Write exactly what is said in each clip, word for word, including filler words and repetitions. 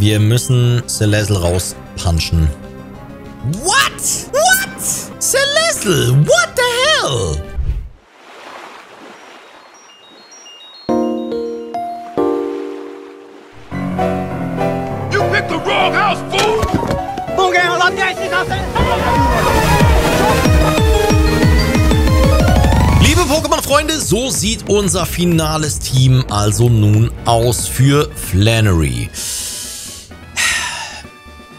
Wir müssen Celezel rauspunchen. What? What? Celezel, what the hell? Liebe Pokémon-Freunde, so sieht unser finales Team also nun aus für Flannery.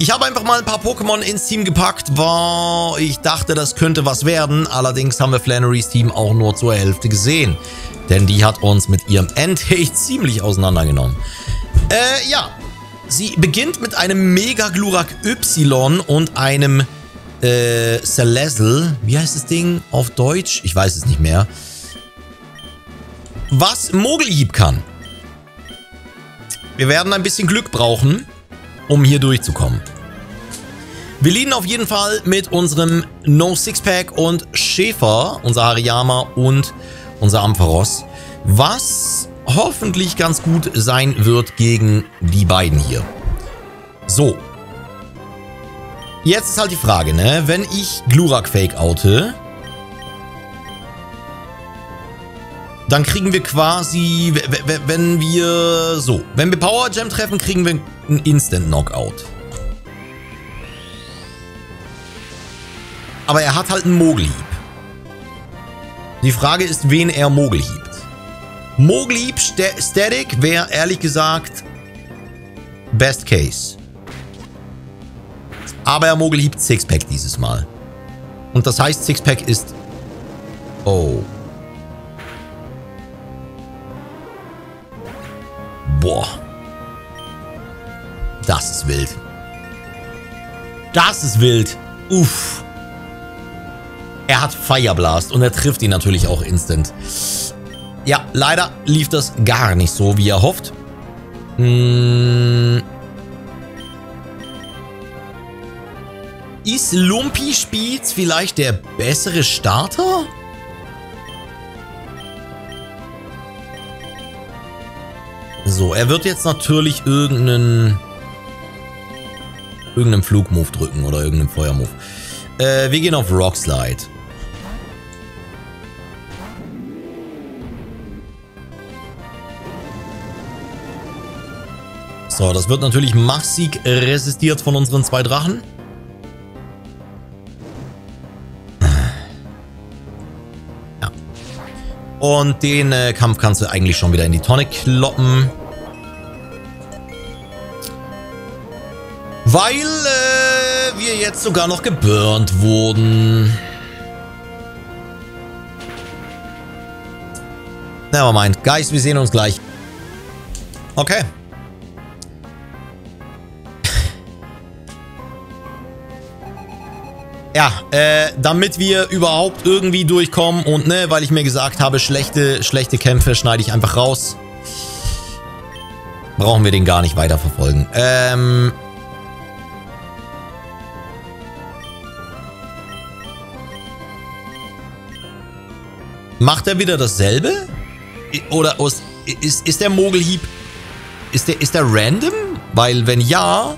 Ich habe einfach mal ein paar Pokémon ins Team gepackt, weil ich dachte, das könnte was werden. Allerdings haben wir Flannerys Team auch nur zur Hälfte gesehen, denn die hat uns mit ihrem Entei ziemlich auseinandergenommen. Äh, ja. Sie beginnt mit einem Mega Glurak Y und einem äh, Celezel. Wie heißt das Ding auf Deutsch? Ich weiß es nicht mehr. Was Mogelhieb kann. Wir werden ein bisschen Glück brauchen, um hier durchzukommen. Wir liegen auf jeden Fall mit unserem No Sixpack und Schäfer, unser Hariyama und unser Ampharos. Was hoffentlich ganz gut sein wird gegen die beiden hier. So. Jetzt ist halt die Frage, ne? Wenn ich Glurak fake-oute, dann kriegen wir quasi, wenn wir, so, wenn wir Power Gem treffen, kriegen wir einen Instant Knockout. Aber er hat halt einen Mogelhieb. Die Frage ist, wen er Mogelhieb. Mogelhieb Static wäre ehrlich gesagt Best Case. Aber er Mogelhieb Sixpack dieses Mal. Und das heißt, Sixpack ist... Oh. Boah. Das ist wild. Das ist wild. Uff. Er hat Fire Blast und er trifft ihn natürlich auch instant. Ja, leider lief das gar nicht so, wie er hofft. Hm. Ist Lumpy Spitz vielleicht der bessere Starter? So, er wird jetzt natürlich irgendeinen irgendeinen Flugmove drücken oder irgendeinen Feuermove. Äh, wir gehen auf Rockslide. So, das wird natürlich massig resistiert von unseren zwei Drachen. Ja. Und den äh, Kampf kannst du eigentlich schon wieder in die Tonne kloppen. Weil äh, wir jetzt sogar noch geburnt wurden. Nevermind. Guys, wir sehen uns gleich. Okay. Ja, äh, damit wir überhaupt irgendwie durchkommen und, ne, weil ich mir gesagt habe, schlechte, schlechte Kämpfe schneide ich einfach raus. Brauchen wir den gar nicht weiter verfolgen. Ähm. Macht er wieder dasselbe? Oder ist, ist der Mogelhieb, ist der, ist der random? Weil wenn ja,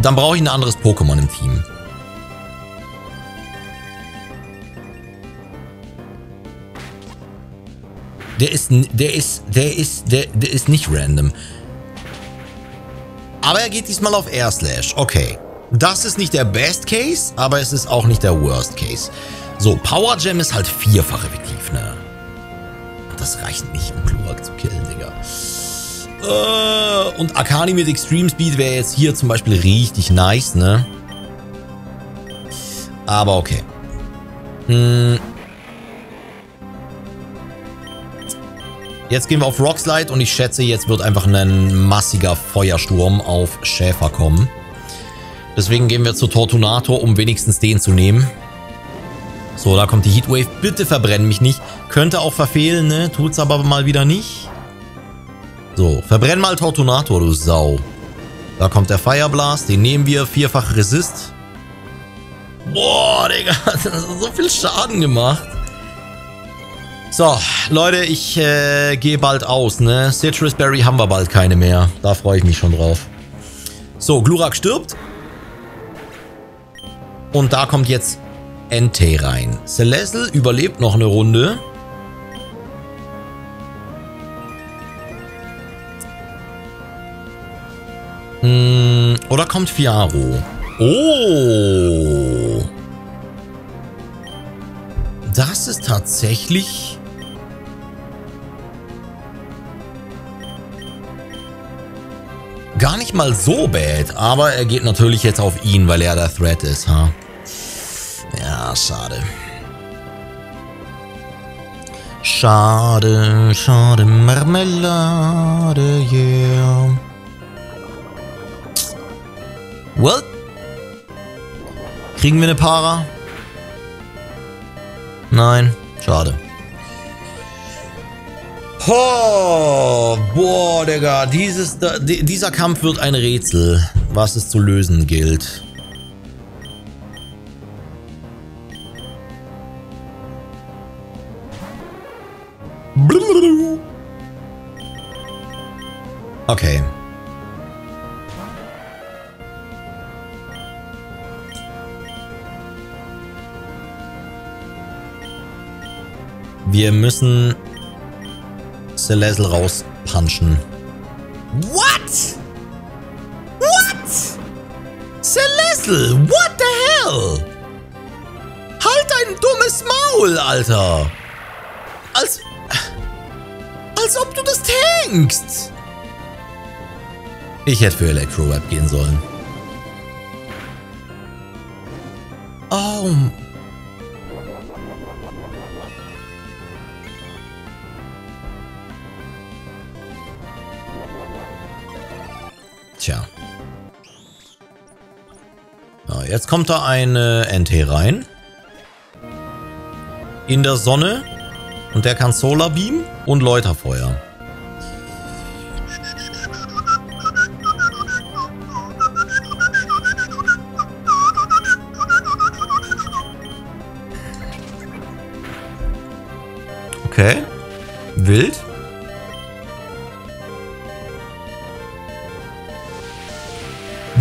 dann brauche ich ein anderes Pokémon im Team. Der ist, der ist, der ist, der, der ist nicht random. Aber er geht diesmal auf Air Slash. Okay. Das ist nicht der Best Case, aber es ist auch nicht der Worst Case. So, Power Gem ist halt vierfach effektiv, ne? Das reicht nicht, um Glurak zu killen, Digga. Äh, und Arcani mit Extreme Speed wäre jetzt hier zum Beispiel richtig nice, ne? Aber okay. Hm. Jetzt gehen wir auf Rockslide und ich schätze, jetzt wird einfach ein massiger Feuersturm auf Schäfer kommen. Deswegen gehen wir zu Tortunator, um wenigstens den zu nehmen. So, da kommt die Heatwave. Bitte verbrenn mich nicht. Könnte auch verfehlen, ne? Tut's aber mal wieder nicht. So, verbrenn mal Tortunator, du Sau. Da kommt der Fireblast. Den nehmen wir. Vierfach Resist. Boah, Digga. Das hat so viel Schaden gemacht. So, Leute, ich äh, gehe bald aus, ne? Citrus Berry haben wir bald keine mehr. Da freue ich mich schon drauf. So, Glurak stirbt. Und da kommt jetzt Entei rein. Celezzle überlebt noch eine Runde. Hm, oder kommt Fiaro? Oh! Das ist tatsächlich... gar nicht mal so bad, aber er geht natürlich jetzt auf ihn, weil er der Threat ist, ha? Ja, schade. Schade, schade, Marmelade, yeah. Well? Kriegen wir eine Para? Nein, schade. Oh, boah, Digga, dieses, dieser Kampf wird ein Rätsel, was es zu lösen gilt. Okay. Wir müssen Celezzle rauspunchen. What? What? Celezzle, what the hell? Halt dein dummes Maul, Alter. Als... Als ob du das tankst. Ich hätte für Electro-Web gehen sollen. Oh... Tja. Ja, jetzt kommt da eine Entei rein. In der Sonne. Und der kann Solar Beam und Läuterfeuer. Okay. Wild.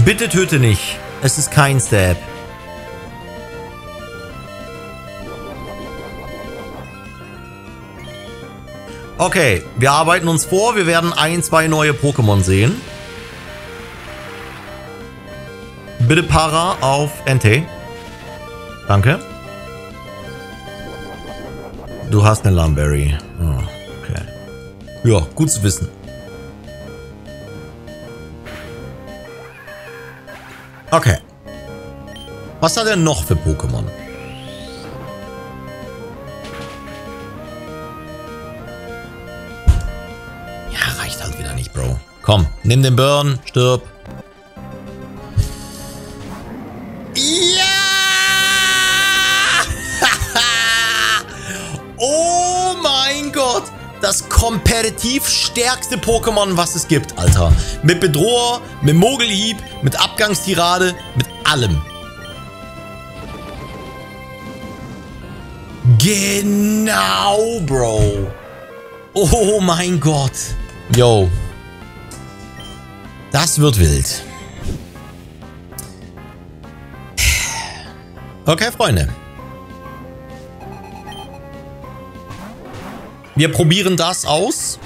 Bitte töte nicht. Es ist kein Stab. Okay, wir arbeiten uns vor. Wir werden ein, zwei neue Pokémon sehen. Bitte Para auf Entei. Danke. Du hast eine Lumberry. Oh, okay. Ja, gut zu wissen. Okay. Was hat er noch für Pokémon? Ja, reicht halt wieder nicht, Bro. Komm, nimm den Burn, stirb. Ja! Oh mein Gott! Das kompetitiv stärkste Pokémon, was es gibt, Alter. Mit Bedroher, mit Mogelhieb, mit Abgangstirade, mit allem. Genau, Bro. Oh mein Gott. Yo. Das wird wild. Okay, Freunde. Wir probieren das aus,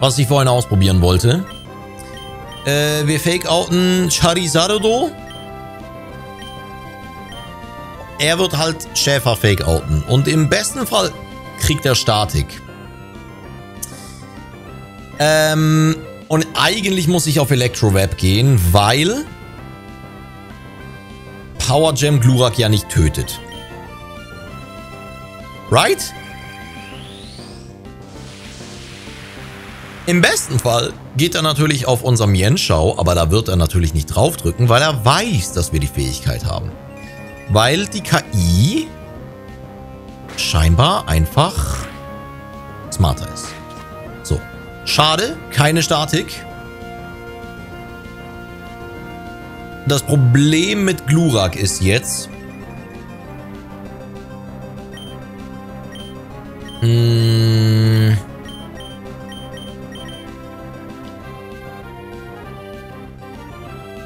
was ich vorhin ausprobieren wollte. Äh, wir fake-outen Charizardo. Er wird halt Schäfer fake-outen. Und im besten Fall kriegt er Statik. Ähm, und eigentlich muss ich auf Electro-Web gehen, weil Power Gem Glurak ja nicht tötet. Right? Im besten Fall geht er natürlich auf unserem Yenshao, aber da wird er natürlich nicht draufdrücken, weil er weiß, dass wir die Fähigkeit haben. Weil die K I scheinbar einfach smarter ist. So. Schade, keine Statik. Das Problem mit Glurak ist jetzt... Hm.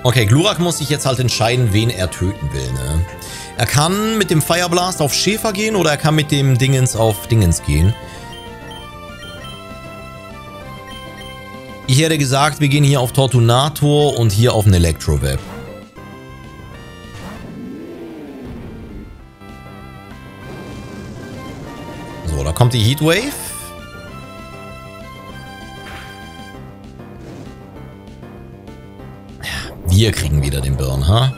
Okay, Glurak muss sich jetzt halt entscheiden, wen er töten will, ne? Er kann mit dem Fireblast auf Schäfer gehen oder er kann mit dem Dingens auf Dingens gehen. Ich hätte gesagt, wir gehen hier auf Tortunator und hier auf einen Electro-Web. So, da kommt die Heatwave. Wir kriegen wieder den Burn, ha?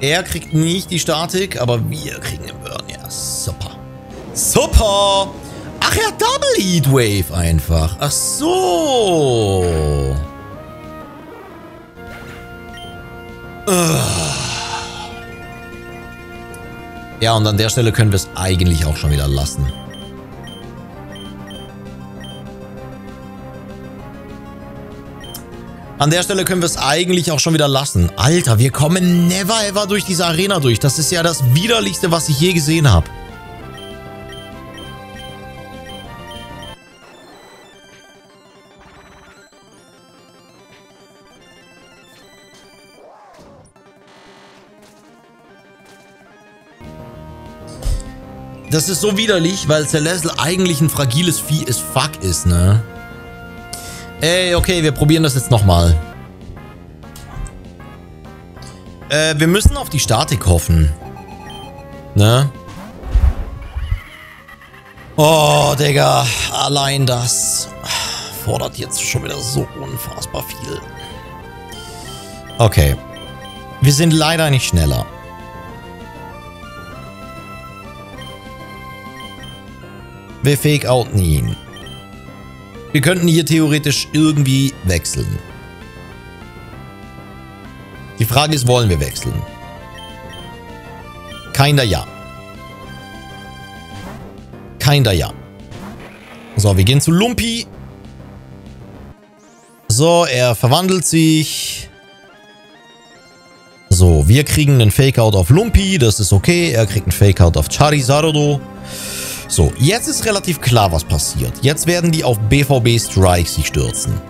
Er kriegt nicht die Statik, aber wir kriegen den Burn. Ja, super. Super! Ach ja, Double Heatwave einfach. Ach so. Ja, und an der Stelle können wir es eigentlich auch schon wieder lassen. An der Stelle können wir es eigentlich auch schon wieder lassen. Alter, wir kommen never ever durch diese Arena durch. Das ist ja das widerlichste, was ich je gesehen habe. Das ist so widerlich, weil Celezzle eigentlich ein fragiles Vieh as fuck ist, ne? Ey, okay, wir probieren das jetzt nochmal. Äh, wir müssen auf die Statik hoffen. Ne? Oh, Digga. Allein das fordert jetzt schon wieder so unfassbar viel. Okay. Wir sind leider nicht schneller. Wir fake-outen ihn. Wir könnten hier theoretisch irgendwie wechseln. Die Frage ist, wollen wir wechseln? Keiner ja. Keiner ja. So, wir gehen zu Lumpy. So, er verwandelt sich. So, wir kriegen einen Fakeout auf Lumpy. Das ist okay. Er kriegt einen Fakeout auf Charizardo. So, jetzt ist relativ klar, was passiert. Jetzt werden die auf B V B Strike sich stürzen.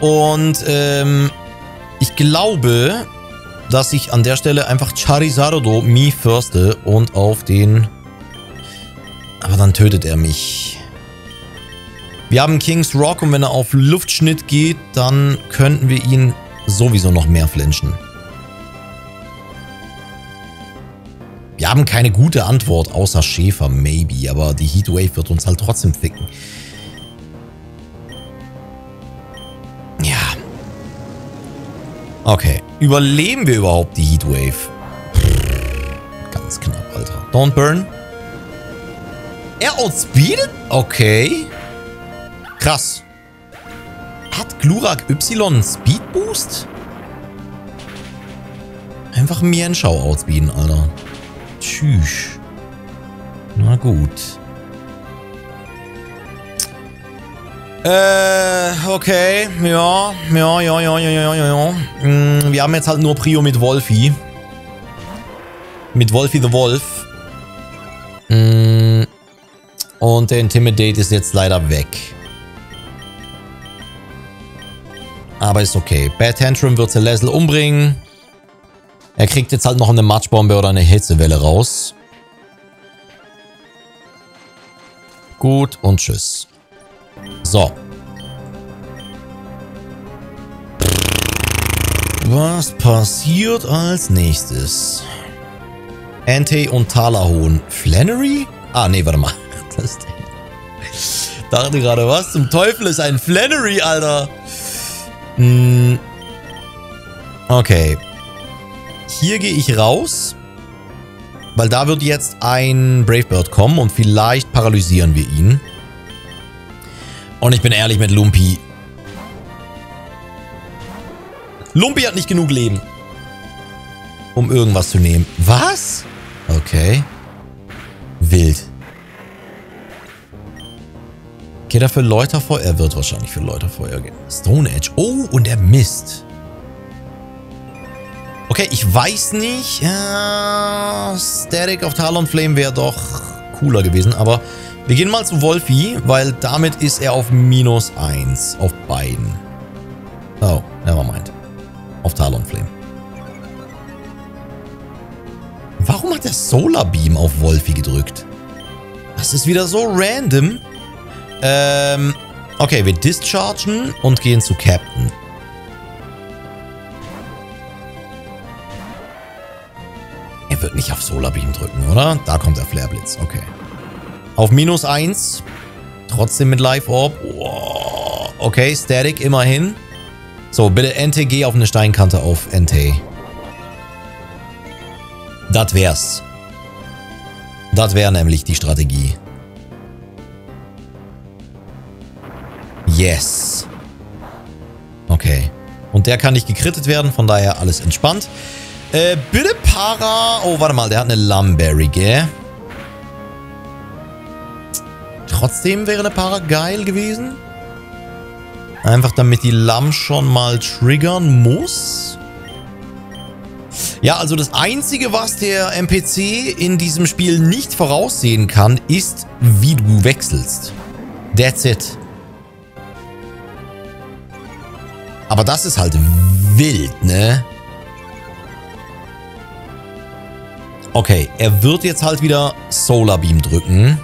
Und ähm, ich glaube, dass ich an der Stelle einfach Charizardo me firste und auf den... Aber dann tötet er mich. Wir haben King's Rock und wenn er auf Luftschnitt geht, dann könnten wir ihn... sowieso noch mehr flinchen. Wir haben keine gute Antwort, außer Schäfer, maybe. Aber die Heatwave wird uns halt trotzdem ficken. Ja. Okay. Überleben wir überhaupt die Heatwave? Ganz knapp, Alter. Don't burn. Er outspeedet? Okay. Krass. Hat Glurak Y Speed Boost? Einfach Mienschau ausbieten, Alter. Tschüss. Na gut. Äh, okay. Ja, ja, ja, ja, ja, ja, ja, ja. Wir haben jetzt halt nur Prio mit Wolfi. Mit Wolfi the Wolf. Und der Intimidate ist jetzt leider weg. Aber ist okay. Bad Tantrum wird Celezzle umbringen. Er kriegt jetzt halt noch eine Matschbombe oder eine Hitzewelle raus. Gut und tschüss. So. Was passiert als nächstes? Entei und Talahorn. Flannery? Ah, nee, warte mal. Das dachte gerade, was zum Teufel ist ein Flannery, Alter? Okay. Hier gehe ich raus. Weil da wird jetzt ein Bravebird kommen und vielleicht paralysieren wir ihn. Und ich bin ehrlich mit Lumpy. Lumpy hat nicht genug Leben. Um irgendwas zu nehmen. Was? Okay. Wild. Geht er für Läuterfeuer? Er wird wahrscheinlich für Läuterfeuer gehen. Stone Edge. Oh, und er misst. Okay, ich weiß nicht. Äh, Static auf Talonflame wäre doch cooler gewesen. Aber wir gehen mal zu Wolfi, weil damit ist er auf minus eins. Auf beiden. Oh, nevermind. Auf Talonflame. Warum hat der Solar Beam auf Wolfi gedrückt? Das ist wieder so random. Ähm, okay, wir dischargen und gehen zu Captain. Er wird nicht auf Solar Beam drücken, oder? Da kommt der Flareblitz, okay. Auf minus eins. Trotzdem mit Life Orb. Oh, okay, Static immerhin. So, bitte N T, geh auf eine Steinkante auf N T. Das wär's. Das wäre nämlich die Strategie. Yes. Okay. Und der kann nicht gekrittet werden, von daher alles entspannt. Äh, bitte Para... Oh, warte mal, der hat eine Lumberry, gell? Trotzdem wäre eine Para geil gewesen. Einfach damit die Lum schon mal triggern muss. Ja, also das Einzige, was der N P C in diesem Spiel nicht voraussehen kann, ist, wie du wechselst. That's it. Aber das ist halt wild, ne? Okay, er wird jetzt halt wieder Solar Beam drücken.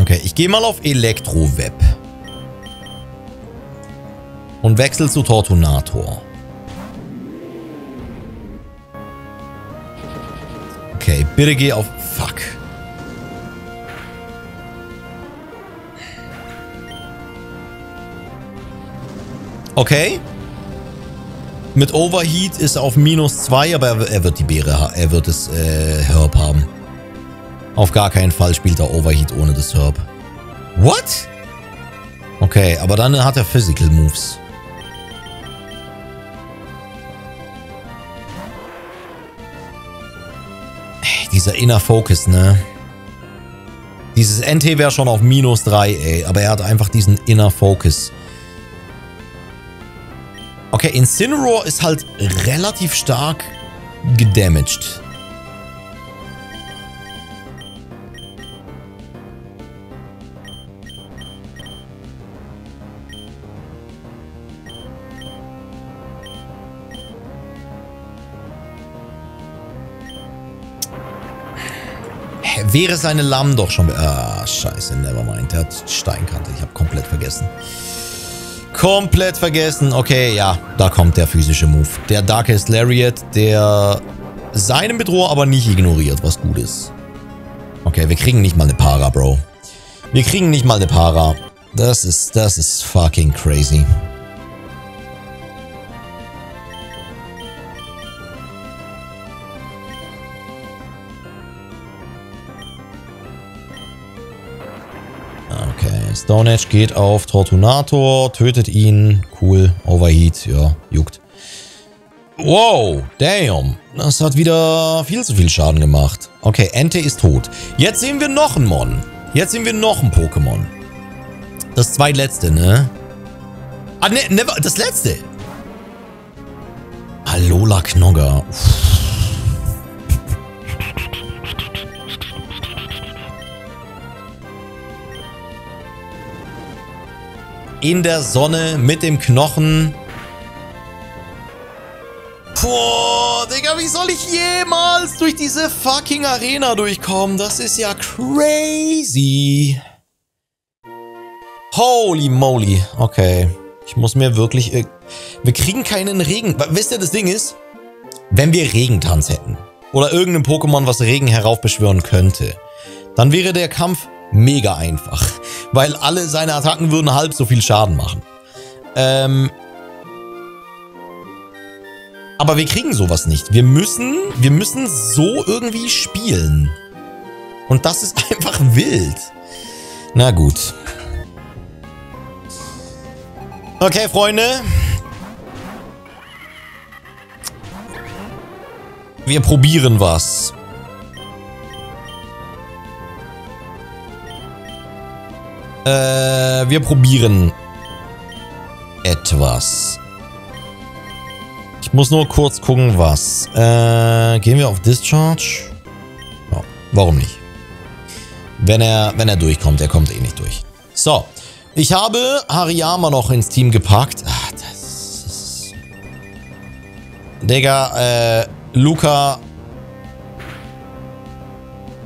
Okay, ich gehe mal auf Elektroweb. Und wechsle zu Tortunator. Okay, bitte geh auf... Fuck. Okay. Mit Overheat ist er auf minus zwei, aber er, er wird die Beere... Er wird das äh, Herb haben. Auf gar keinen Fall spielt er Overheat ohne das Herb. What? Okay, aber dann hat er Physical Moves. Ey, dieser Inner Focus, ne? Dieses N T wäre schon auf minus drei, ey. Aber er hat einfach diesen Inner Focus. Okay, Incineroar ist halt relativ stark gedamaged. Wäre seine Lamm doch schon... Ah, scheiße, nevermind. Der hat Steinkante. Ich habe komplett vergessen. Komplett vergessen. Okay, ja, da kommt der physische Move. Der Darkest Lariat, der seinen Bedroher aber nicht ignoriert, was gut ist. Okay, wir kriegen nicht mal eine Para, Bro. Wir kriegen nicht mal eine Para. Das ist, das ist fucking crazy. Stone Edge geht auf Tortunator, tötet ihn. Cool. Overheat, ja, juckt. Wow, damn. Das hat wieder viel zu viel Schaden gemacht. Okay, Entei ist tot. Jetzt sehen wir noch einen Mon. Jetzt sehen wir noch ein Pokémon. Das zweitletzte, ne? Ah, ne, never, das letzte. Alola Knogger. Uff. In der Sonne, mit dem Knochen. Boah, Digga, wie soll ich jemals durch diese fucking Arena durchkommen? Das ist ja crazy. Holy moly. Okay, ich muss mir wirklich... Wir kriegen keinen Regen... Wisst ihr, das Ding ist, wenn wir Regentanz hätten oder irgendein Pokémon, was Regen heraufbeschwören könnte, dann wäre der Kampf... mega einfach, weil alle seine Attacken würden halb so viel Schaden machen. Ähm Aber wir kriegen sowas nicht. Wir müssen, wir müssen so irgendwie spielen. Und das ist einfach wild. Na gut. Okay, Freunde. Wir probieren was. Äh, wir probieren etwas. Ich muss nur kurz gucken, was. Äh, gehen wir auf Discharge? Ja, warum nicht? Wenn er, wenn er durchkommt, er kommt eh nicht durch. So, ich habe Hariyama noch ins Team gepackt. Ach, das ist... Digga, äh, Luca,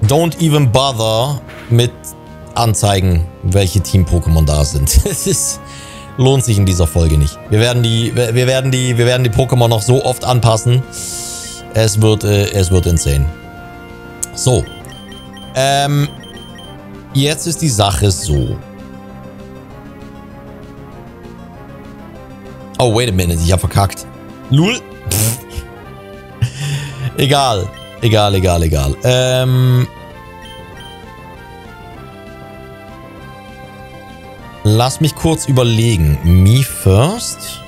don't even bother mit anzeigen, welche Team-Pokémon da sind. Das ist, lohnt sich in dieser Folge nicht. Wir werden die, wir werden die, wir werden die Pokémon noch so oft anpassen. Es wird, äh, es wird insane. So. Ähm, jetzt ist die Sache so. Oh, wait a minute, ich hab verkackt. Lul. Pff. Egal. Egal, egal, egal. Ähm... Lass mich kurz überlegen. Me first.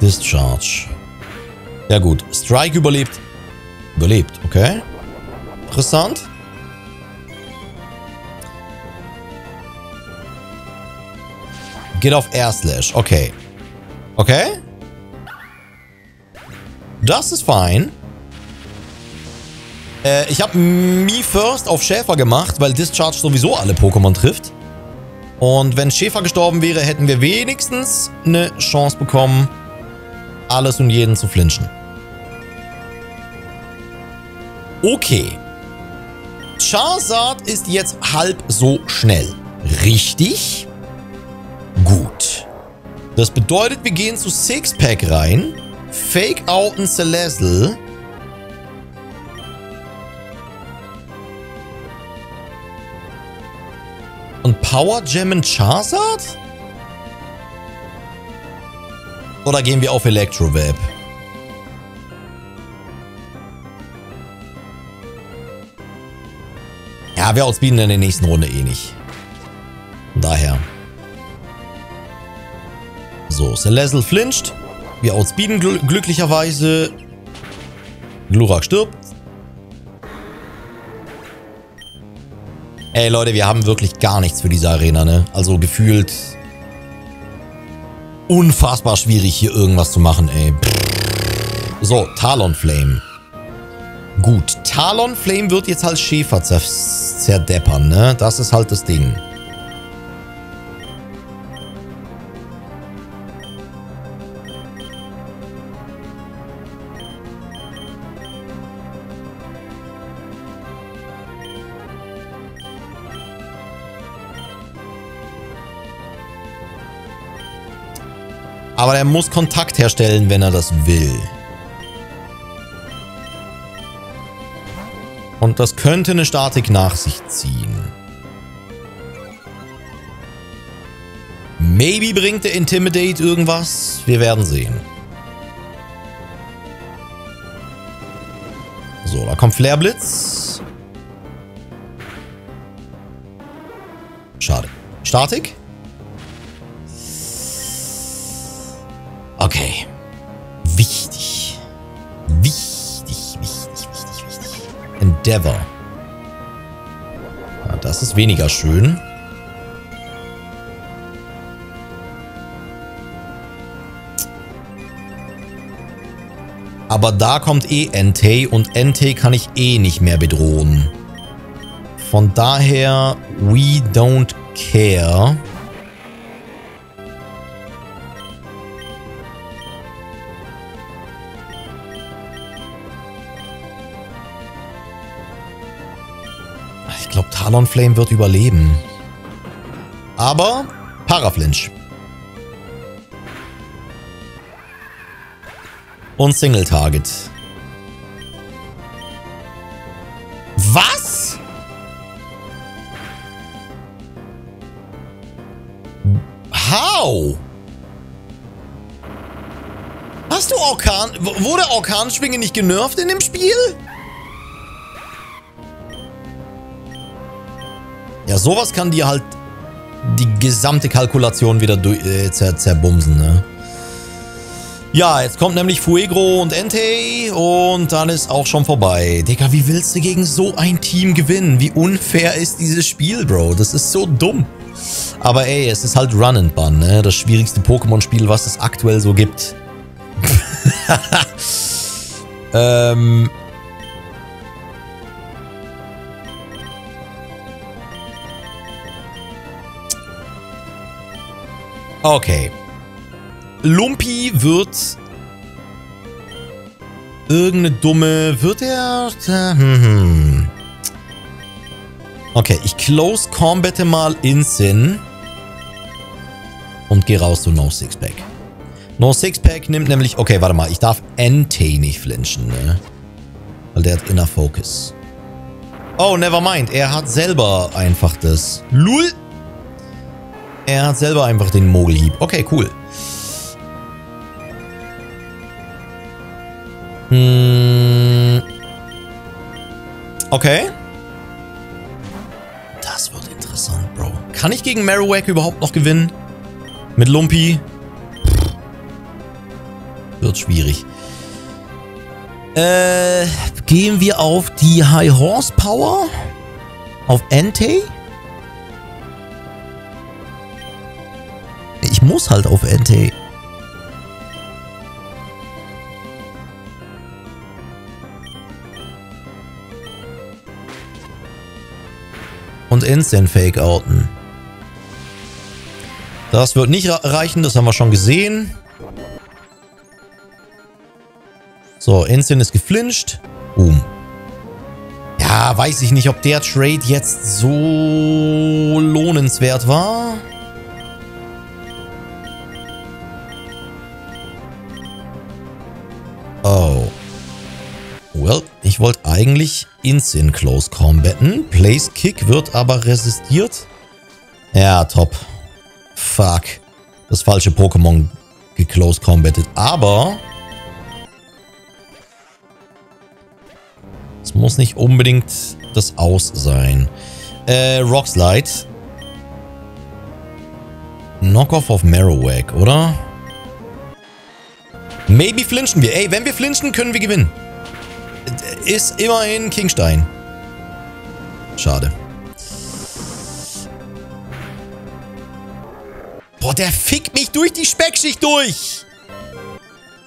Discharge. Ja gut. Strike überlebt. Überlebt, okay. Interessant. Geht auf Air Slash, okay. Okay. Das ist fein. Äh, ich habe Me First auf Schäfer gemacht, weil Discharge sowieso alle Pokémon trifft. Und wenn Schäfer gestorben wäre, hätten wir wenigstens eine Chance bekommen, alles und jeden zu flinchen. Okay. Charizard ist jetzt halb so schnell. Richtig? Gut. Das bedeutet, wir gehen zu Sixpack rein. Fake out ein Celezzle. Und Power Gem in Charizard? Oder gehen wir auf Electrovap? Ja, wir ausbieten in der nächsten Runde eh nicht. Von daher. So, Celezzle flincht. Wir outspeeden gl glücklicherweise. Glurak stirbt. Ey Leute, wir haben wirklich gar nichts für diese Arena, ne? Also gefühlt unfassbar schwierig, hier irgendwas zu machen, ey. So, Talonflame. Gut, Talonflame wird jetzt halt Schäfer zer zerdeppern, ne? Das ist halt das Ding. Aber er muss Kontakt herstellen, wenn er das will. Und das könnte eine Statik nach sich ziehen. Maybe bringt der Intimidate irgendwas. Wir werden sehen. So, da kommt Flareblitz. Schade. Statik? Okay. Wichtig. Wichtig, wichtig, wichtig, wichtig. Endeavor. Ja, das ist weniger schön. Aber da kommt eh Entei und Entei kann ich eh nicht mehr bedrohen. Von daher, we don't care. Ich glaube, Talonflame wird überleben. Aber Paraflinch. Und Single Target. Was? How? Hast du Orkan... Wurde Orkanschwinge nicht genervt in dem Spiel? Ja, sowas kann dir halt die gesamte Kalkulation wieder äh, zer zerbumsen, ne? Ja, jetzt kommt nämlich Fuegro und Entei und dann ist auch schon vorbei. Digga, wie willst du gegen so ein Team gewinnen? Wie unfair ist dieses Spiel, Bro? Das ist so dumm. Aber ey, es ist halt Run and Bun, ne? Das schwierigste Pokémon-Spiel, was es aktuell so gibt. ähm... Okay. Lumpi wird irgendeine dumme... Wird er... Hm. Okay, ich close combate mal Insin und gehe raus zu No Sixpack. No Sixpack nimmt nämlich... Okay, warte mal. Ich darf Entei nicht flinchen, ne? Weil der hat Inner Focus. Oh, never mind. Er hat selber einfach das... Lul! Er hat selber einfach den Mogelhieb. Okay, cool. Hm. Okay. Das wird interessant, Bro. Kann ich gegen Marowak überhaupt noch gewinnen? Mit Lumpi? Pff. Wird schwierig. Äh, gehen wir auf die High Horsepower? Auf Entei? Ich muss halt auf Entei. Und Instant Fake outen. Das wird nicht reichen, das haben wir schon gesehen. So, Instant ist geflincht. Boom. Ja, weiß ich nicht, ob der Trade jetzt so lohnenswert war. Oh. Well, ich wollte eigentlich Insin Close Combatten. Place Kick wird aber resistiert. Ja, top. Fuck. Das falsche Pokémon geclose combattet. Aber es muss nicht unbedingt das Aus sein. Äh, Rockslide. Knockoff auf Marowak, oder? Maybe flinchen wir. Ey, wenn wir flinchen, können wir gewinnen. Ist immerhin Kingstein. Schade. Boah, der fickt mich durch die Speckschicht durch.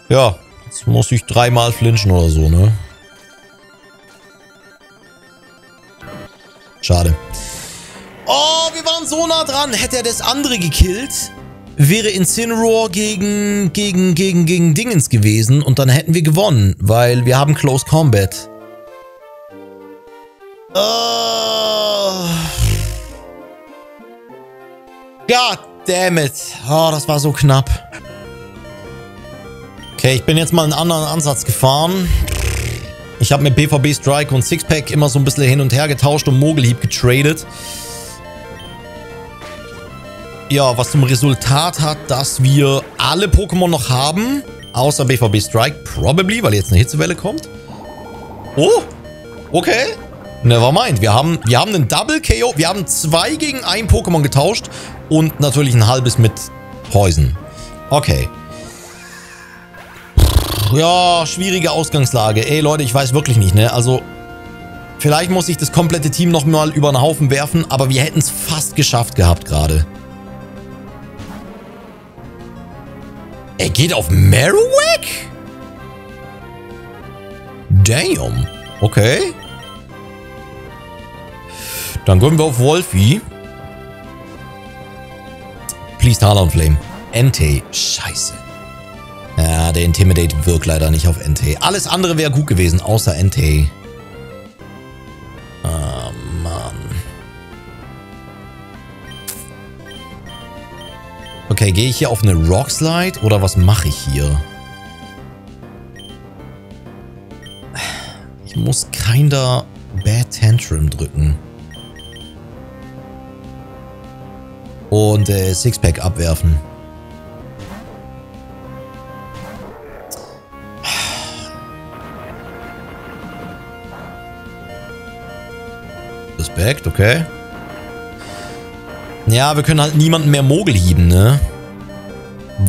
Ja, jetzt muss ich dreimal flinchen oder so, ne? Schade. Oh, wir waren so nah dran. Hätte er das andere gekillt, wäre Incineroar gegen, gegen, gegen, gegen Dingens gewesen und dann hätten wir gewonnen, weil wir haben Close Combat. Oh. God damn it. Oh, das war so knapp. Okay, ich bin jetzt mal einen anderen Ansatz gefahren. Ich habe mit B V B Strike und Sixpack immer so ein bisschen hin und her getauscht und Mogelhieb getradet. Ja, was zum Resultat hat, dass wir alle Pokémon noch haben. Außer B V B Strike, probably, weil jetzt eine Hitzewelle kommt. Oh, okay. Nevermind. Wir haben, wir haben einen Double K O. Wir haben zwei gegen ein Pokémon getauscht. Und natürlich ein halbes mit Poison. Okay. Ja, schwierige Ausgangslage. Ey, Leute, ich weiß wirklich nicht, ne? Also, vielleicht muss ich das komplette Team nochmal über den Haufen werfen. Aber wir hätten es fast geschafft gehabt gerade. Er geht auf Marowak? Damn. Okay. Dann gehen wir auf Wolfi. Please Talon Flame. Entei. Scheiße. Ja, der Intimidate wirkt leider nicht auf Entei. Alles andere wäre gut gewesen, außer Entei. Ah, Mann. Okay, gehe ich hier auf eine Rockslide oder was mache ich hier? Ich muss keiner Bad Tantrum drücken. Und äh, Sixpack abwerfen. Respekt, okay. Ja, wir können halt niemanden mehr Mogel hieben, ne?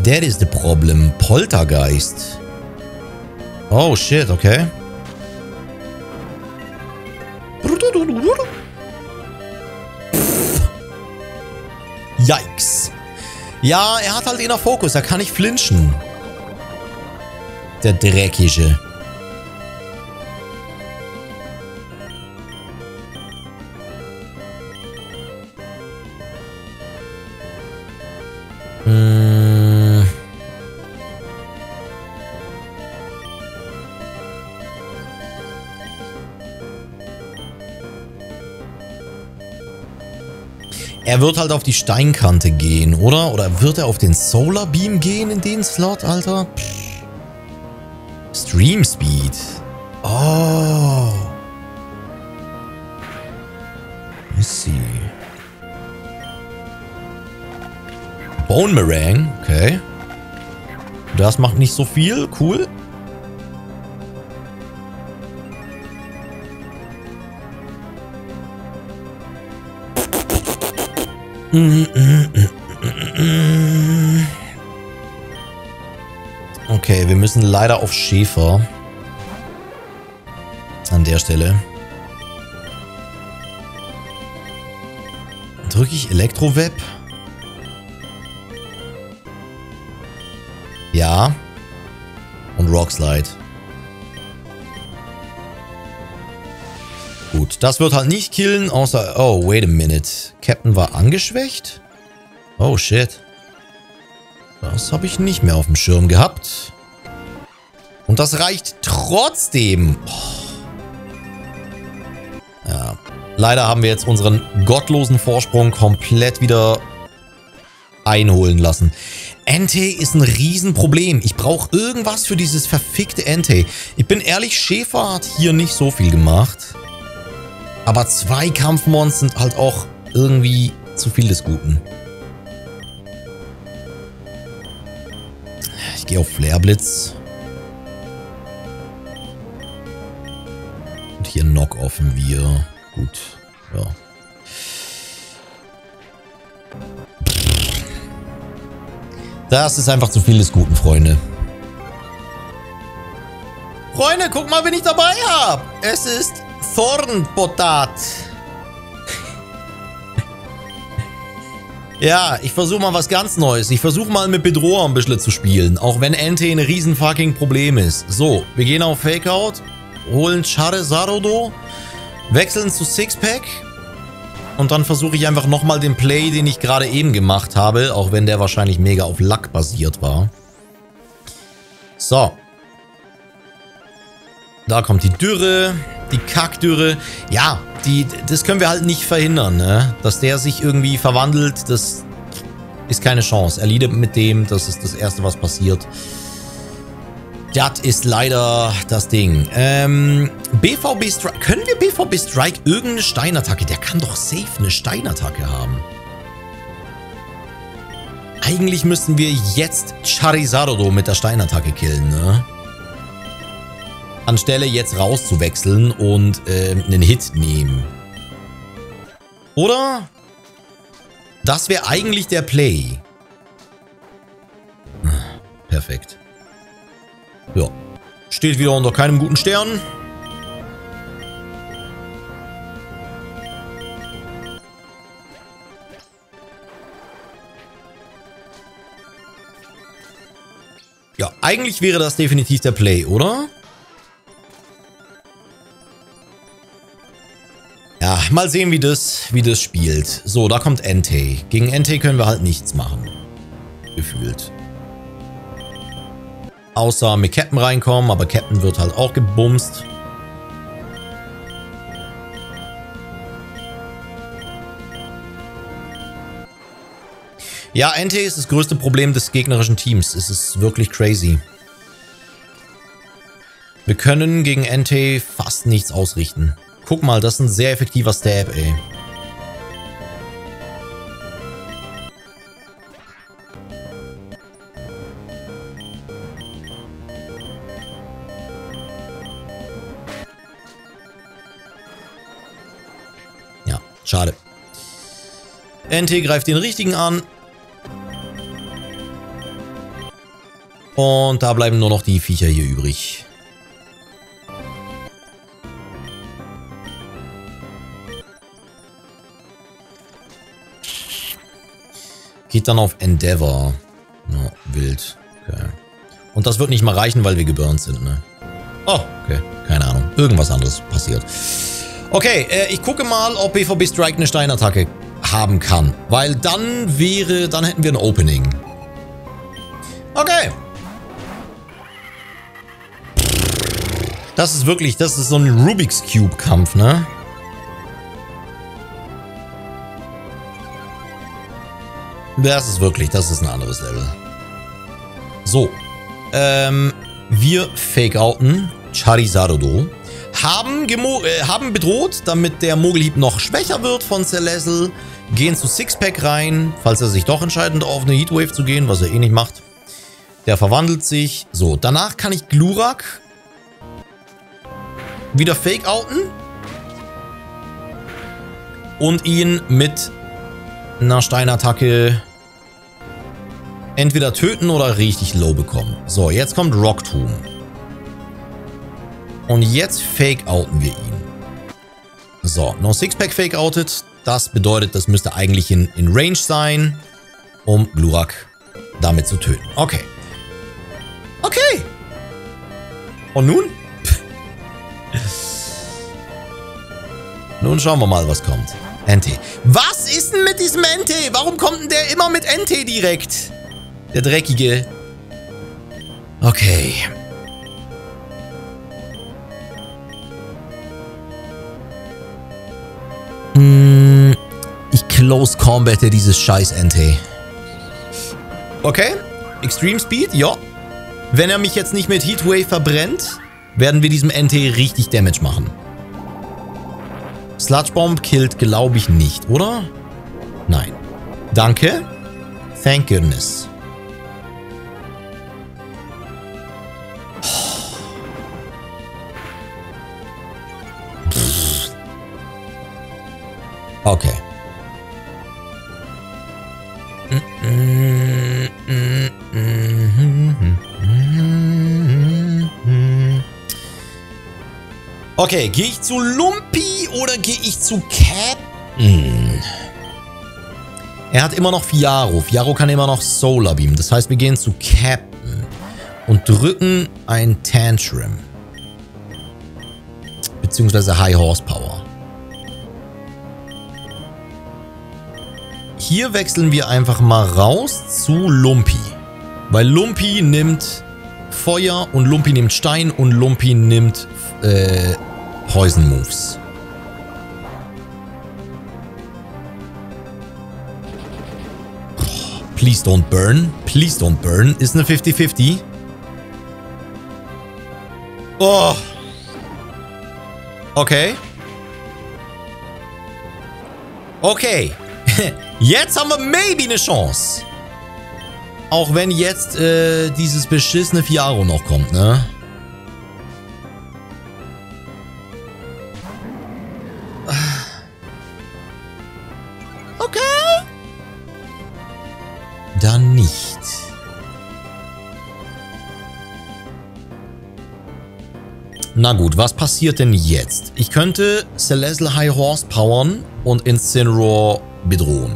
That is the problem. Poltergeist. Oh, shit, okay. Pff. Yikes. Ja, er hat halt inner Fokus, da kann ich flinchen. Der Dreckige. Hm. Er wird halt auf die Steinkante gehen, oder? Oder wird er auf den Solar Beam gehen in den Slot, Alter? Pff. Stream Speed. Oh. Let's see. Bone Meringue. Okay. Das macht nicht so viel. Cool. Okay, wir müssen leider auf Schäfer. An der Stelle. Drücke ich Elektroweb? Ja. Und Rockslide. Gut, das wird halt nicht killen, außer... Oh, wait a minute. Captain war angeschwächt? Oh, shit. Das habe ich nicht mehr auf dem Schirm gehabt. Und das reicht trotzdem. Oh. Ja. Leider haben wir jetzt unseren gottlosen Vorsprung komplett wieder einholen lassen. Entei ist ein Riesenproblem. Ich brauche irgendwas für dieses verfickte Entei. Ich bin ehrlich, Schäfer hat hier nicht so viel gemacht. Aber zwei Kampfmonster sind halt auch irgendwie zu viel des Guten. Ich gehe auf Flareblitz. Und hier knockoffen wir. Gut. Ja. Das ist einfach zu viel des Guten, Freunde. Freunde, guck mal, wen ich dabei habe. Es ist Thornpotat. Ja, ich versuche mal was ganz Neues. Ich versuche mal mit Bedroher ein bisschen zu spielen. Auch wenn Entei ein riesen fucking Problem ist. So, wir gehen auf Fakeout. Holen Charizardo. Wechseln zu Sixpack. Und dann versuche ich einfach nochmal den Play, den ich gerade eben gemacht habe. Auch wenn der wahrscheinlich mega auf Luck basiert war. So. Da kommt die Dürre. Die Kackdürre. Ja. Die, das können wir halt nicht verhindern, ne? Dass der sich irgendwie verwandelt, das ist keine Chance. Er lidet mit dem, das ist das Erste, was passiert. Das ist leider das Ding. Ähm, B V B Strike. Können wir B V B Strike irgendeine Steinattacke? Der kann doch safe eine Steinattacke haben. Eigentlich müssten wir jetzt Charizardo mit der Steinattacke killen, ne? Anstelle jetzt rauszuwechseln und äh, einen Hit nehmen. Oder? Das wäre eigentlich der Play. Perfekt. Ja. Steht wieder unter keinem guten Stern. Ja, eigentlich wäre das definitiv der Play, oder? Ja, mal sehen, wie das, wie das spielt. So, da kommt Entei. Gegen Entei können wir halt nichts machen. Gefühlt. Außer mit Captain reinkommen, aber Captain wird halt auch gebumst. Ja, Entei ist das größte Problem des gegnerischen Teams. Es ist wirklich crazy. Wir können gegen Entei fast nichts ausrichten. Guck mal, das ist ein sehr effektiver Stab, ey. Ja, schade. N T greift den richtigen an. Und da bleiben nur noch die Viecher hier übrig. Geht dann auf Endeavor. Ja, wild. Okay. Und das wird nicht mal reichen, weil wir geburnt sind, ne? Oh, okay. Keine Ahnung. Irgendwas anderes passiert. Okay, äh, ich gucke mal, ob B V B Strike eine Steinattacke haben kann. Weil dann wäre, dann hätten wir ein Opening. Okay. Das ist wirklich, das ist so ein Rubik's Cube Kampf, ne? Das ist wirklich, das ist ein anderes Level. So. Ähm, wir Fake-Outen Charizardo. Haben, äh, haben bedroht, damit der Mogelhieb noch schwächer wird von Celezzle. Gehen zu Sixpack rein, falls er sich doch entscheidet, auf eine Heatwave zu gehen, was er eh nicht macht. Der verwandelt sich. So, danach kann ich Glurak wieder Fake-Outen. Und ihn mit einer Steinattacke entweder töten oder richtig low bekommen. So, jetzt kommt Rocktomb. Und jetzt Fake-Outen wir ihn. So, noch Sixpack Fake-Outet. Das bedeutet, das müsste eigentlich in, in Range sein, um Glurak damit zu töten. Okay. Okay. Und nun? Nun schauen wir mal, was kommt. N T. Was ist denn mit diesem N T? Warum kommt denn der immer mit N T direkt? Der dreckige. Okay. Hm, ich close combate dieses scheiß N T. Okay. Extreme Speed, ja. Wenn er mich jetzt nicht mit Heatwave verbrennt, werden wir diesem N T richtig Damage machen. Sludge Bomb killt, glaube ich, nicht, oder? Nein. Danke. Thank goodness. Okay. Okay, gehe ich zu Lumpy oder gehe ich zu Captain? Er hat immer noch Fiaro. Fiaro kann immer noch Solar Beam. Das heißt, wir gehen zu Captain und drücken ein Tantrum. Beziehungsweise High Horsepower. Hier wechseln wir einfach mal raus zu Lumpy. Weil Lumpy nimmt Feuer und Lumpy nimmt Stein und Lumpy nimmt äh, Poison Moves. Please don't burn. Please don't burn. Ist eine fifty fifty. Oh. Okay. Okay. Jetzt haben wir maybe eine Chance. Auch wenn jetzt äh, dieses beschissene Fiaro noch kommt, ne? Okay. Dann nicht. Na gut, was passiert denn jetzt? Ich könnte Celezzle High Horse powern und Incineroar bedrohen.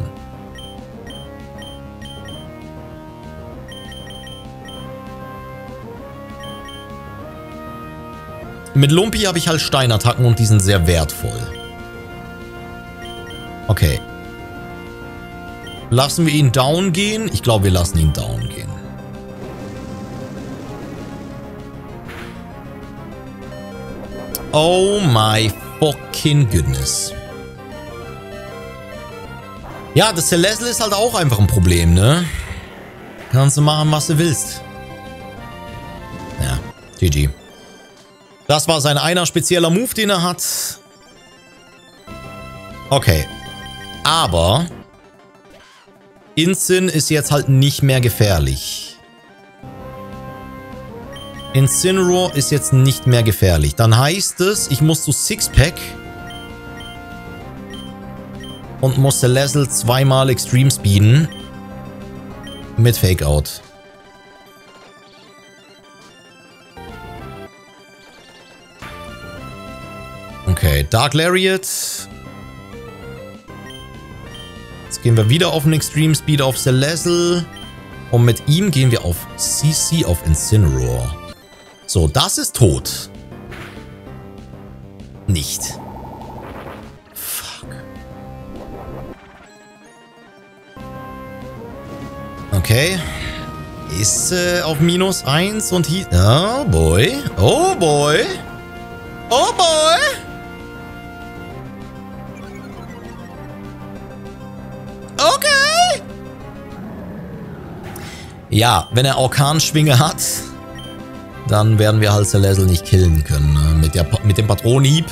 Mit Lumpy habe ich halt Steinattacken und die sind sehr wertvoll. Okay. Lassen wir ihn down gehen? Ich glaube, wir lassen ihn down gehen. Oh my fucking goodness. Ja, das Celezzle ist halt auch einfach ein Problem, ne? Kannst du machen, was du willst. Ja, G G. Das war sein einer spezieller Move, den er hat. Okay. Aber Incin ist jetzt halt nicht mehr gefährlich. Incineroar ist jetzt nicht mehr gefährlich. Dann heißt es, ich muss zu Sixpack und musste Lazzle zweimal Extreme Speeden. Mit Fakeout. Okay, Dark Lariat. Jetzt gehen wir wieder auf einen Extreme Speed auf Celezzle. Und mit ihm gehen wir auf C C auf Incineroar. So, das ist tot. Nicht. Fuck. Okay. Ist äh, auf minus eins und hier... Oh boy. Oh boy. Oh boy. Okay. Ja, wenn er Orkanschwinge hat, dann werden wir halt Celezzle nicht killen können, ne? Mit, der, mit dem Patronenhieb.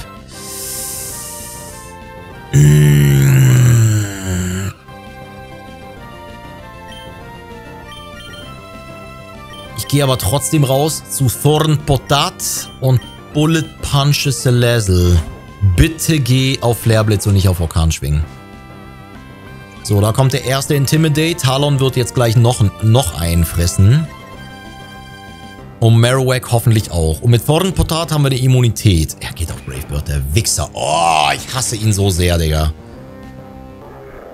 Ich gehe aber trotzdem raus zu Thorn Potat und Bullet Punch Celezzle. Bitte geh auf Flareblitz und nicht auf Orkanschwingen. So, da kommt der erste Intimidate. Talon wird jetzt gleich noch, noch einen fressen. Und Marowak hoffentlich auch. Und mit Thorn Potat haben wir die Immunität. Er geht auf Brave Bird, der Wichser. Oh, ich hasse ihn so sehr, Digga.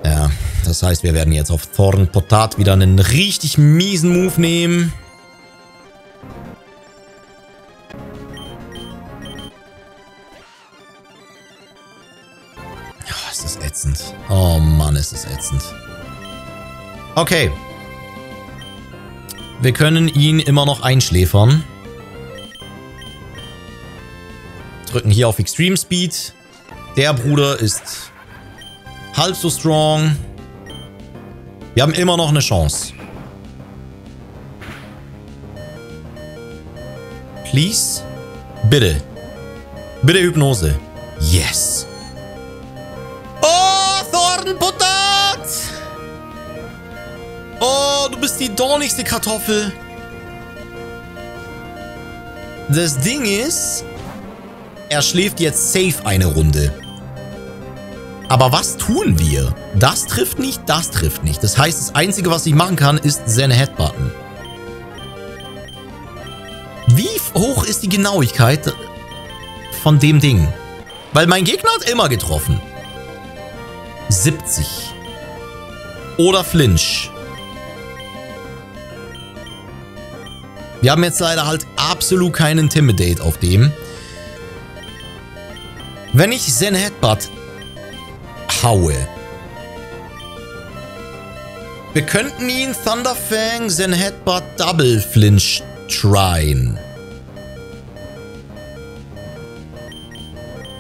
Ja, das heißt, wir werden jetzt auf Thorn Potat wieder einen richtig miesen Move nehmen. Oh, ist das ätzend. Oh Mann, ist das ätzend. Okay. Wir können ihn immer noch einschläfern. Drücken hier auf Extreme Speed. Der Bruder ist halb so strong. Wir haben immer noch eine Chance. Please. Bitte. Bitte Hypnose. Yes. Oh, Thornpotat! Oh, du bist die dornigste Kartoffel. Das Ding ist, er schläft jetzt safe eine Runde. Aber was tun wir? Das trifft nicht, das trifft nicht. Das heißt, das Einzige, was ich machen kann, ist seine Headbutton. Wie hoch ist die Genauigkeit von dem Ding? Weil mein Gegner hat immer getroffen. siebzig. Oder Flinch. Wir haben jetzt leider halt absolut keinen Intimidate auf dem. Wenn ich Zen Headbutt haue. Wir könnten ihn Thunderfang Zen Headbutt Double Flinch tryen.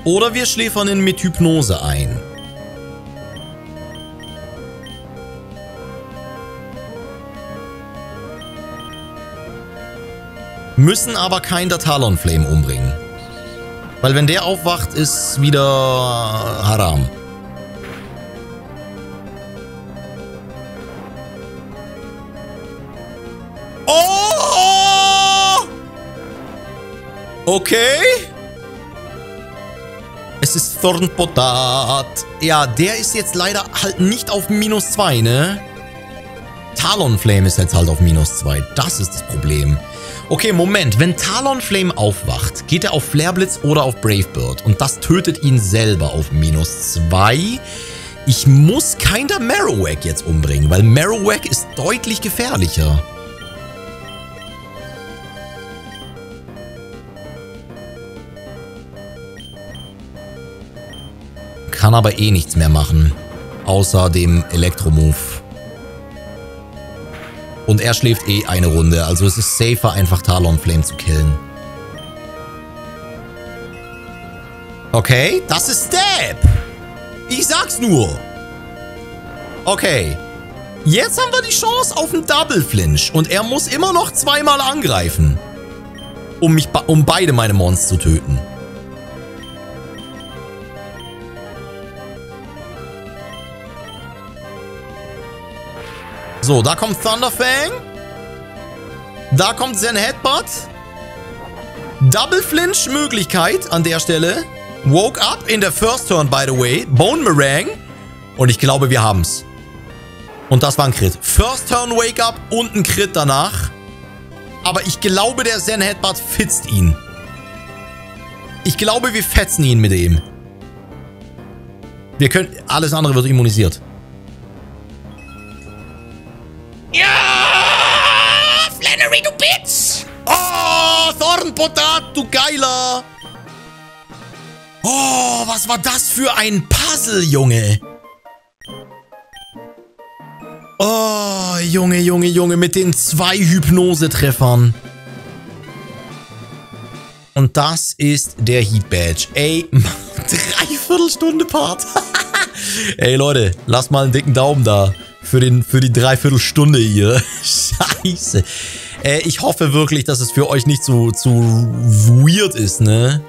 Oder wir schläfern ihn mit Hypnose ein. Müssen aber kein der Talonflame umbringen. Weil wenn der aufwacht, ist wieder haram. Oh! Okay. Es ist Thorn Potat. Ja, der ist jetzt leider halt nicht auf minus zwei, ne? Talonflame ist jetzt halt auf minus zwei. Das ist das Problem. Okay, Moment. Wenn Talonflame aufwacht, geht er auf Flareblitz oder auf Brave Bird. Und das tötet ihn selber auf minus zwei. Ich muss keinen der Marowak jetzt umbringen, weil Marowak ist deutlich gefährlicher. Kann aber eh nichts mehr machen. Außer dem Elektromove. Und er schläft eh eine Runde, also es ist safer, einfach Talonflame zu killen. Okay, das ist Stab. Ich sag's nur. Okay. Jetzt haben wir die Chance auf einen Double Flinch. Und er muss immer noch zweimal angreifen. Um mich, um beide meine Mons zu töten. So, da kommt Thunderfang. Da kommt Zen Headbutt. Double Flinch Möglichkeit an der Stelle. Woke up in der First Turn, by the way. Bone Meringue. Und ich glaube, wir haben es. Und das war ein Crit. First Turn Wake Up und ein Crit danach. Aber ich glaube, der Zen Headbutt fitzt ihn. Ich glaube, wir fetzen ihn mit dem. Wir können... Alles andere wird immunisiert. Ja! Flannery, du Bitch! Oh, Thornpotat, du Geiler! Oh, was war das für ein Puzzle, Junge? Oh, Junge, Junge, Junge, mit den zwei Hypnose-Treffern. Und das ist der Heat Badge. Ey, Dreiviertelstunde Part. Ey, Leute, lasst mal einen dicken Daumen da. Für, den, für die Dreiviertelstunde hier. Scheiße. Äh, ich hoffe wirklich, dass es für euch nicht so, so weird ist, ne?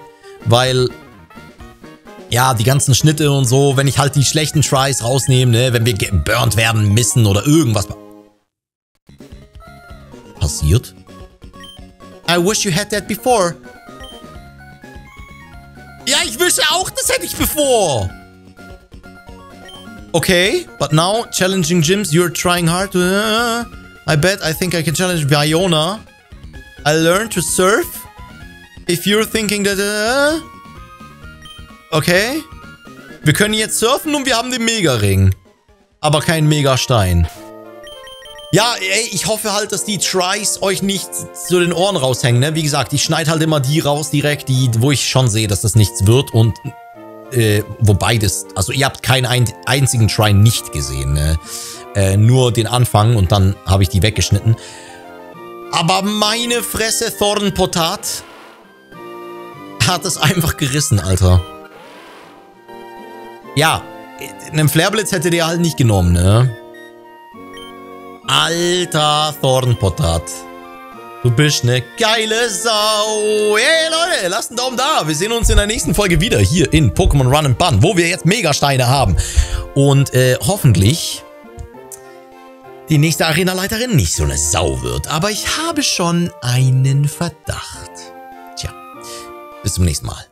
Weil... Ja, die ganzen Schnitte und so, wenn ich halt die schlechten Tries rausnehme, ne, wenn wir geburnt werden, missen oder irgendwas. Passiert? I wish you had that before. Ja, ich wünsche auch, das hätte ich bevor. Okay, but now, challenging gyms, you're trying hard. I bet, I think I can challenge Viona. I learned to surf. If you're thinking that... Uh, Okay. Wir können jetzt surfen und wir haben den Mega-Ring. Aber keinen Mega-Stein. Ja, ey, ich hoffe halt, dass die Tries euch nicht zu den Ohren raushängen, ne? Wie gesagt, ich schneide halt immer die raus direkt, die, wo ich schon sehe, dass das nichts wird. Und, äh, wobei das... Also, ihr habt keinen ein, einzigen Try nicht gesehen, ne? Äh, nur den Anfang und dann habe ich die weggeschnitten. Aber meine Fresse, Thornpotat hat es einfach gerissen, Alter. Ja, einen Flareblitz hätte der halt nicht genommen, ne? Alter Thornpotat. Du bist eine geile Sau. Hey Leute, lasst einen Daumen da. Wir sehen uns in der nächsten Folge wieder hier in Pokémon Run and Bun, wo wir jetzt Megasteine haben. Und äh, hoffentlich die nächste Arena-Leiterin nicht so eine Sau wird. Aber ich habe schon einen Verdacht. Tja, bis zum nächsten Mal.